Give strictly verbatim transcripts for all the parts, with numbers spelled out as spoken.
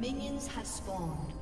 Minions have spawned.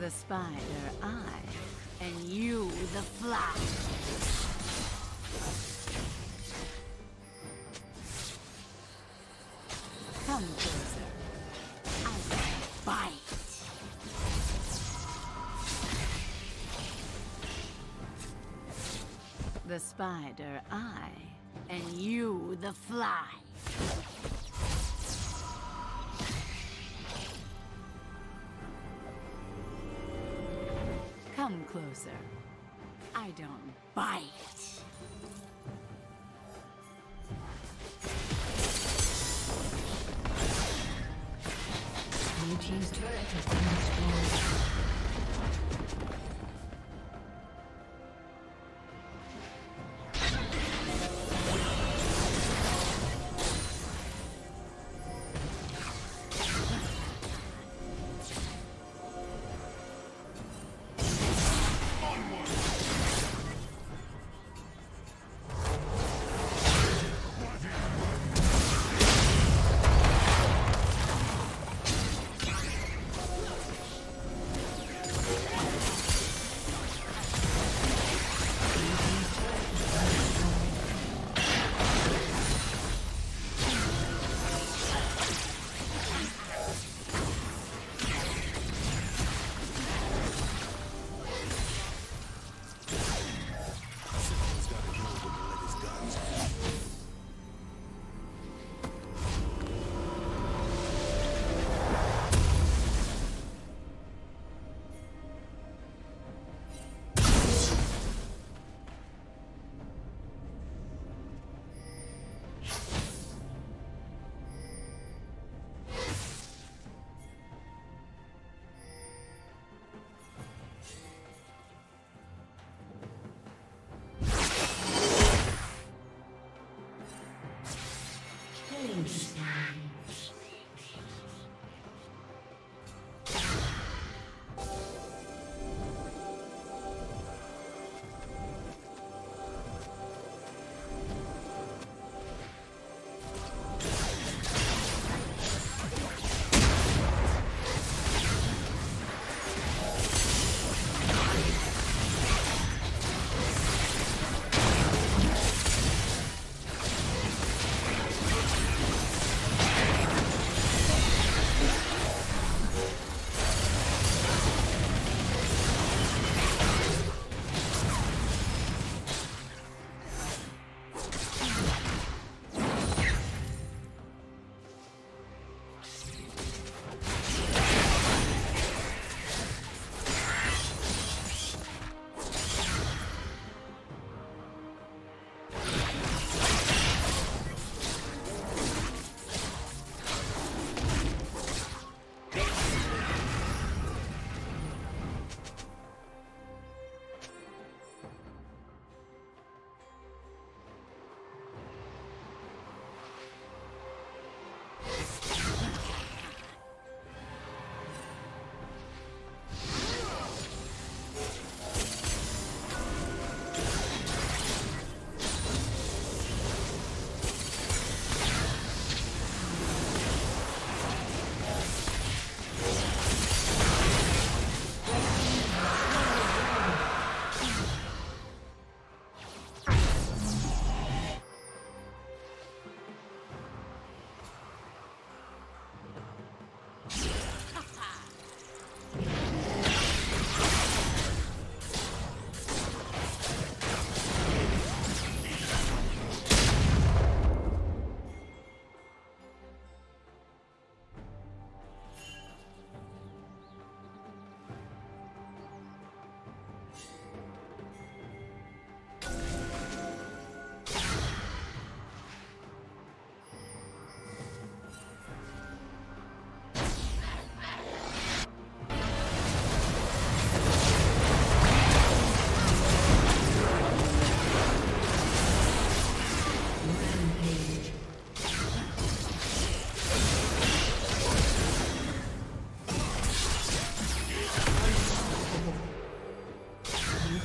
The spider, I, and you, the fly. The spider, I, and you, the fly. Come closer. I don't bite. Blue team's turret has been destroyed.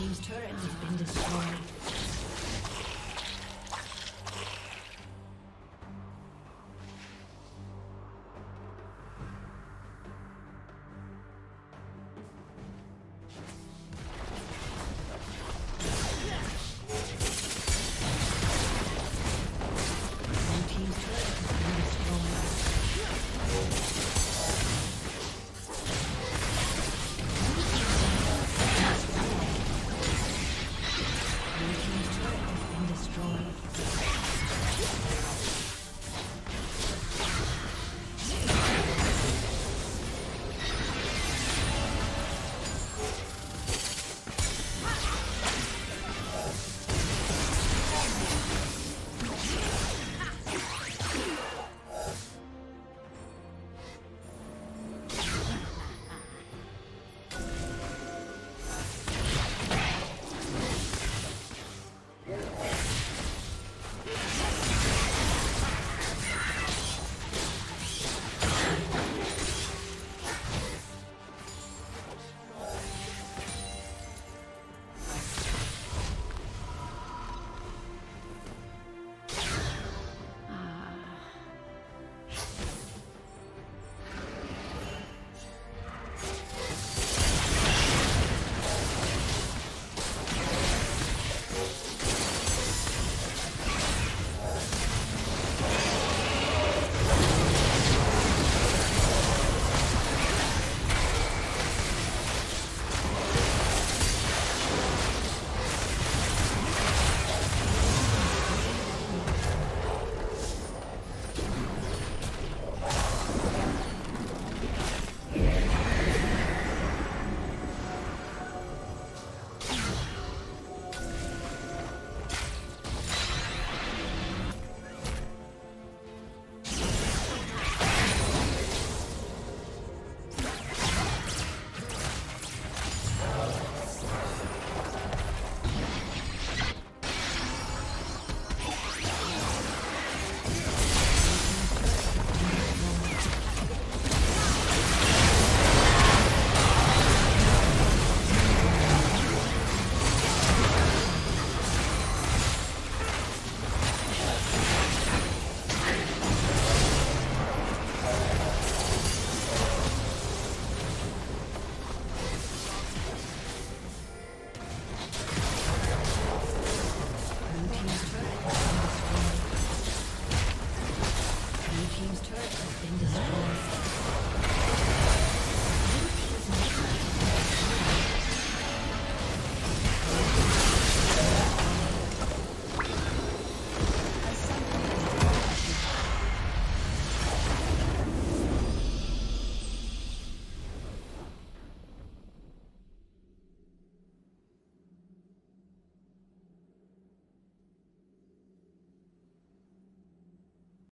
team's turret has been destroyed.